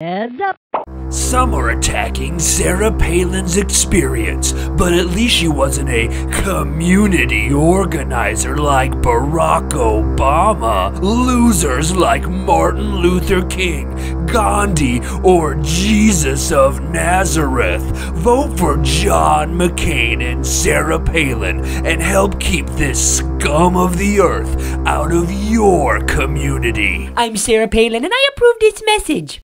Heads up! Some are attacking Sarah Palin's experience, but at least she wasn't a community organizer like Barack Obama, losers like Martin Luther King, Gandhi, or Jesus of Nazareth. Vote for John McCain and Sarah Palin and help keep this scum of the earth out of your community. I'm Sarah Palin and I approve this message.